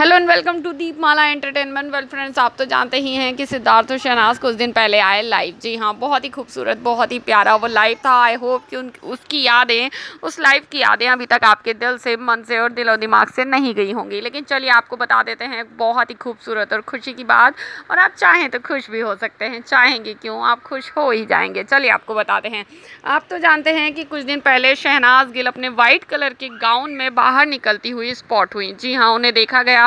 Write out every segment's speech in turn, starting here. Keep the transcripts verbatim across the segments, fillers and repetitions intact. Hello and welcome to Deepmala entertainment. Well friends, आप तो जानते ही हैं कि सिद्धार्थ और शहनाज कुछ दिन पहले आए लाइव। जी हाँ, बहुत ही खूबसूरत, बहुत ही प्यारा वो लाइव था। आई होप कि उन उसकी यादें, उस लाइव की यादें अभी तक आपके दिल से, मन से और दिलो दिमाग से नहीं गई होंगी। लेकिन चलिए आपको बता देते हैं बहुत ही खूबसूरत और खुशी की बात, और आप चाहें तो खुश भी हो सकते हैं। चाहेंगे क्यों, आप खुश हो ही जाएंगे। चलिए आपको बताते हैं। आप तो जानते हैं कि कुछ दिन पहले शहनाज गिल अपने वाइट कलर के गाउन में बाहर निकलती हुई स्पॉट हुई। जी हाँ, उन्हें देखा गया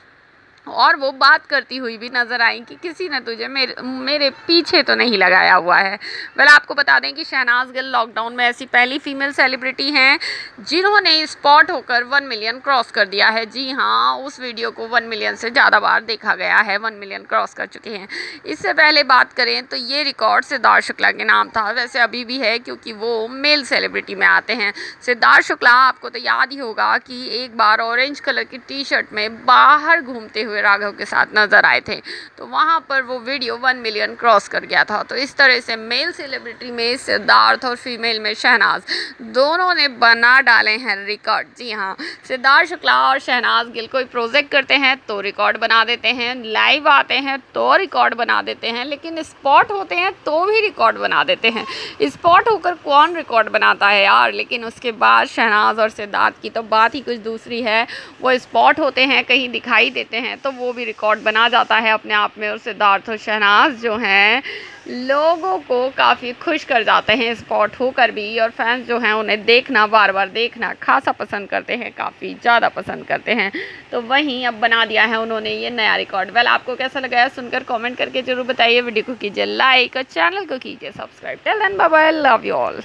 और वो बात करती हुई भी नज़र आई कि किसी ने तुझे मेरे मेरे पीछे तो नहीं लगाया हुआ है। वेल, आपको बता दें कि शहनाज गिल लॉकडाउन में ऐसी पहली फीमेल सेलिब्रिटी हैं जिन्होंने स्पॉट होकर वन मिलियन क्रॉस कर दिया है। जी हाँ, उस वीडियो को वन मिलियन से ज़्यादा बार देखा गया है, वन मिलियन क्रॉस कर चुके हैं। इससे पहले बात करें तो ये रिकॉर्ड सिद्धार्थ शुक्ला के नाम था, वैसे अभी भी है क्योंकि वो मेल सेलिब्रिटी में आते हैं। सिद्धार्थ शुक्ला, आपको तो याद ही होगा कि एक बार ऑरेंज कलर की टी शर्ट में बाहर घूमते हुए राघव के साथ नजर आए थे, तो वहां पर वो वीडियो वन मिलियन क्रॉस कर गया था। तो इस तरह से मेल सेलिब्रिटी में सिद्धार्थ और फीमेल में शहनाज, दोनों ने बना डाले हैं रिकॉर्ड। जी हाँ, सिद्धार्थ शुक्ला और शहनाज गिल कोई प्रोजेक्ट करते हैं तो रिकॉर्ड बना देते हैं, लाइव आते हैं तो रिकॉर्ड बना देते हैं, लेकिन स्पॉट होते हैं तो भी रिकॉर्ड बना देते हैं। स्पॉट होकर कौन रिकॉर्ड बनाता है यार। लेकिन उसके बाद शहनाज और सिद्धार्थ की तो बात ही कुछ दूसरी है। वो स्पॉट होते हैं, कहीं दिखाई देते हैं तो वो भी रिकॉर्ड बना जाता है अपने आप में। और सिद्धार्थ और शहनाज जो हैं लोगों को काफ़ी खुश कर जाते हैं स्पॉट होकर भी, और फैंस जो हैं उन्हें देखना, बार बार देखना खासा पसंद करते हैं, काफ़ी ज़्यादा पसंद करते हैं। तो वहीं अब बना दिया है उन्होंने ये नया रिकॉर्ड। वेल, आपको कैसा लगा है सुनकर कमेंट करके ज़रूर बताइए। वीडियो को कीजिए लाइक और चैनल को कीजिए subscribe. Till then bye bye, love you all.